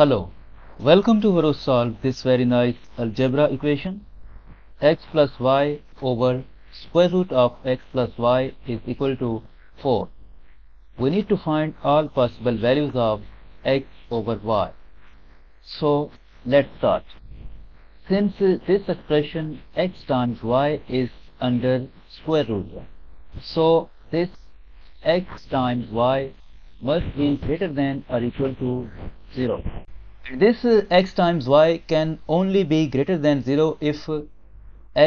Hello, welcome to how to solve this very nice algebra equation. X plus y over square root of x plus y is equal to 4. We need to find all possible values of x over y. So let's start. Since this expression x times y is under square root, so this x times y must be greater than or equal to 0. This x times y can only be greater than 0 if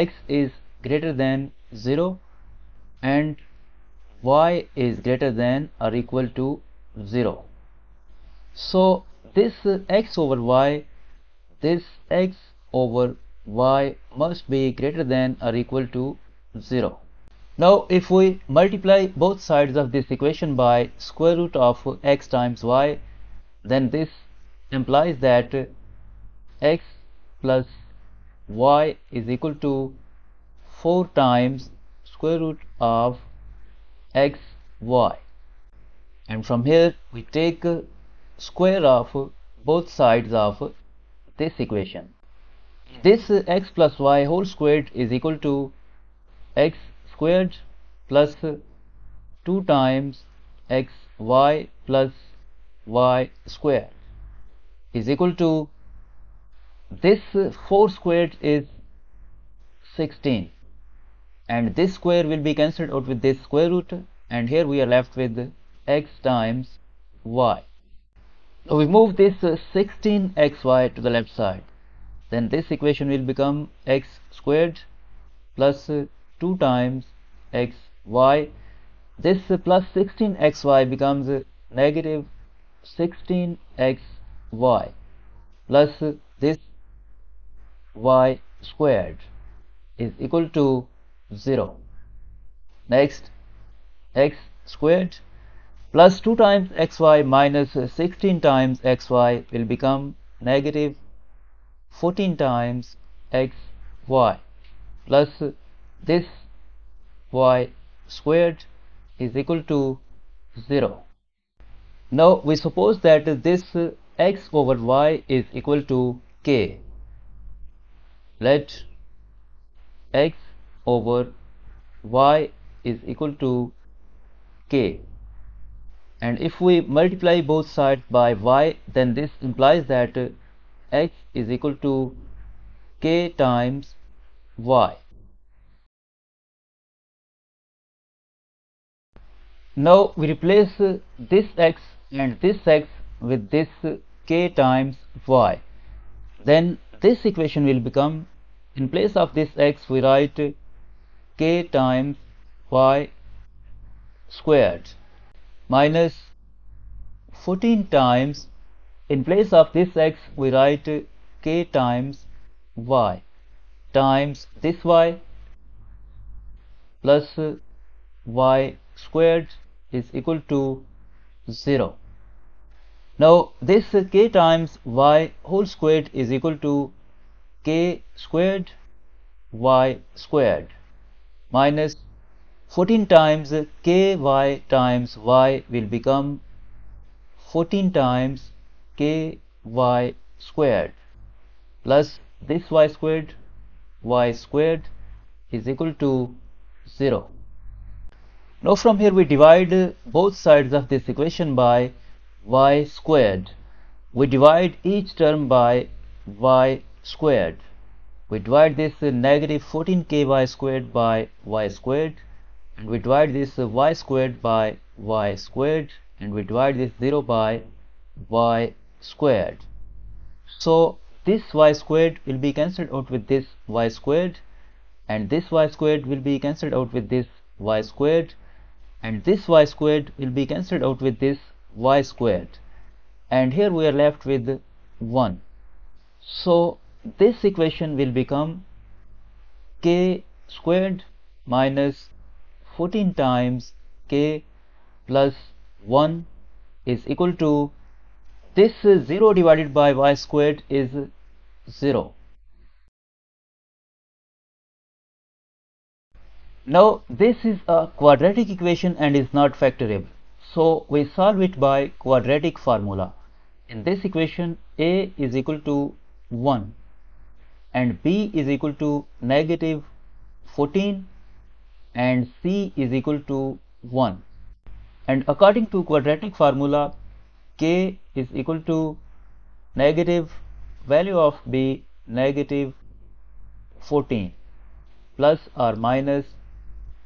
x is greater than 0 and y is greater than or equal to 0. So this x over y must be greater than or equal to 0. Now if we multiply both sides of this equation by square root of x times y, then this implies that x plus y is equal to 4 times square root of xy, and from here we take square of both sides of this equation. This x plus y whole squared is equal to x squared plus 2 times xy plus y squared is equal to, this 4 squared is 16, and this square will be cancelled out with this square root, and here we are left with x times y. Now we move this 16xy to the left side, then this equation will become x squared plus 2 times xy. This plus 16xy becomes negative 16x y plus this y squared is equal to 0. Next, x squared plus 2 times xy minus 16 times xy will become negative 14 times xy plus this y squared is equal to 0. Now we suppose that this x over y is equal to k. Let x over y is equal to k, and if we multiply both sides by y, then this implies that x is equal to k times y. Now we replace this x and this x with this k times y, then this equation will become, in place of this x we write k times y squared minus 14 times, in place of this x we write k times y times this y plus y squared is equal to 0. Now this k times y whole squared is equal to k squared y squared minus 14 times ky times y will become 14 times ky squared plus this y squared is equal to 0. Now from here we divide both sides of this equation by y squared. We divide each term by y squared. We divide this negative 14ky squared by y squared, and we divide this y squared by y squared, and we divide this 0 by y squared. So this y squared will be cancelled out with this y squared, and this y squared will be cancelled out with this y squared, and this y squared will be cancelled out with this y squared, and here we are left with 1. So this equation will become k squared minus 14 times k plus 1 is equal to, this 0 divided by y squared is 0. Now this is a quadratic equation and is not factorable, so we solve it by quadratic formula. In this equation, A is equal to 1 and B is equal to negative 14 and C is equal to 1. And according to quadratic formula, K is equal to negative value of B negative 14 plus or minus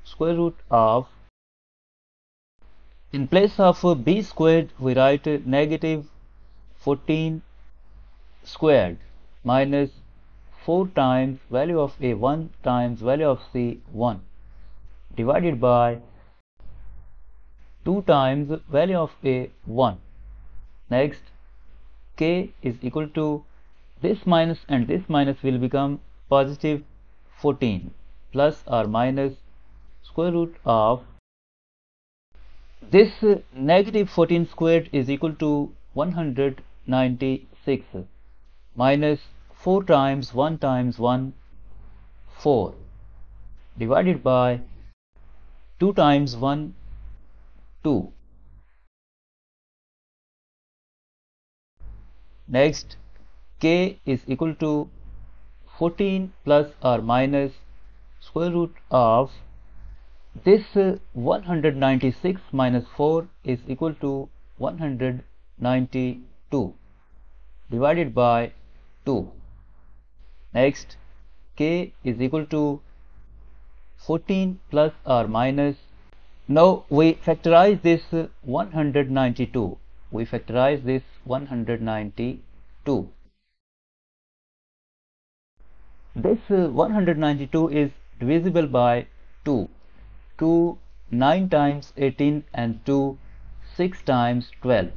square root of, in place of B squared we write negative 14 squared minus 4 times value of A 1 times value of C 1 divided by 2 times value of A 1. Next, K is equal to this minus and this minus will become positive 14 plus or minus square root of this negative 14 squared is equal to 196 minus 4 times 1 4 divided by 2 times 1 2. Next, K is equal to 14 plus or minus square root of this 196 minus 4 is equal to 192 divided by 2. Next, K is equal to 14 plus or minus, now we factorize this 192. We factorize this 192. This 192 is divisible by 2. 2 9 times 18 and 2 6 times 12.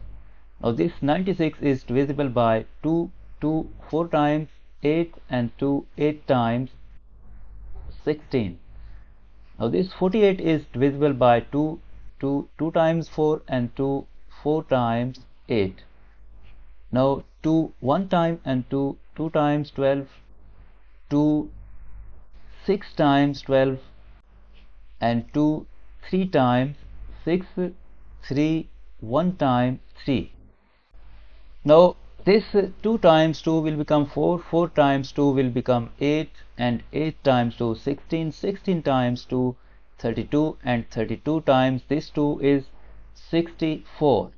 Now this 96 is divisible by 2, 2 4 times 8 and 2 8 times 16. Now this 48 is divisible by 2, 2 2 times 4 and 2 4 times 8. Now 2 1 time and 2 2 times 12, 2 6 times 12 and 2 3 times 6, 3 1 time 3. Now this 2 times 2 will become 4, 4 times 2 will become 8 and 8 times 2 16, 16 times 2 32 and 32 times this 2 is 64.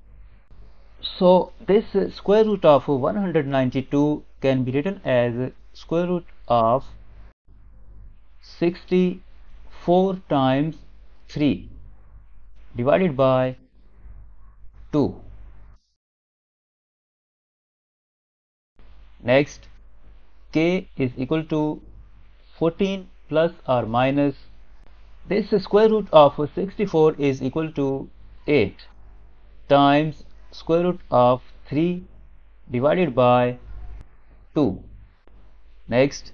So this square root of 192 can be written as square root of 64 times 3 divided by 2. Next, K is equal to 14 plus or minus this square root of 64 is equal to 8 times square root of 3 divided by 2. Next,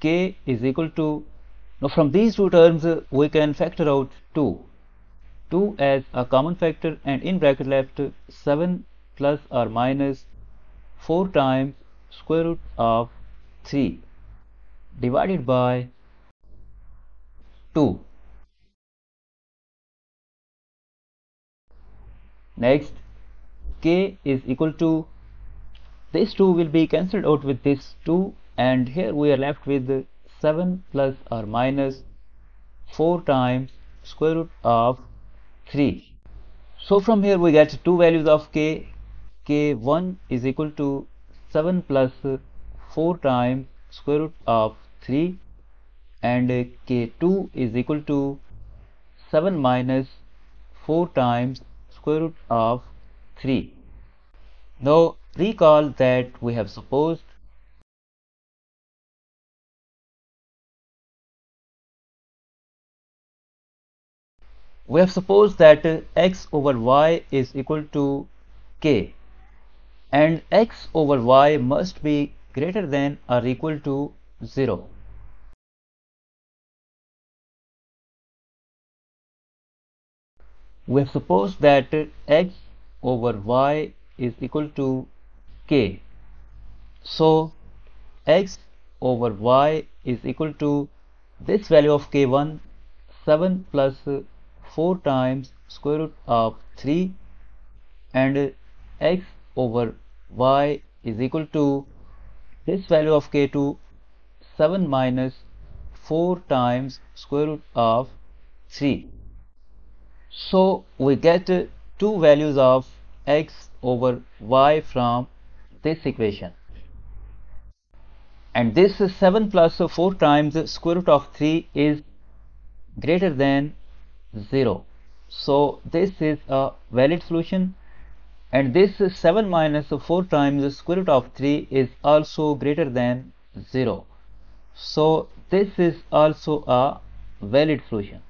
K is equal to, now from these two terms we can factor out 2. 2 as a common factor and in bracket left 7 plus or minus 4 times square root of 3 divided by 2. Next, K is equal to, this 2 will be cancelled out with this 2 and here we are left with 7 plus or minus 4 times square root of 3. So from here we get two values of K. K1 is equal to 7 plus 4 times square root of 3 and K2 is equal to 7 minus 4 times square root of 3. Now recall that we have supposed that x over y is equal to K and x over y must be greater than or equal to 0. We have supposed that x over y is equal to K. So x over y is equal to this value of K1, 7 plus 4 times square root of 3 and x over y is equal to this value of k2, 7 minus 4 times square root of 3. So we get two values of x over y from this equation, and this 7 plus 4 times square root of 3 is greater than 0. So this is a valid solution, and this 7 minus 4 times square root of 3 is also greater than 0. So this is also a valid solution.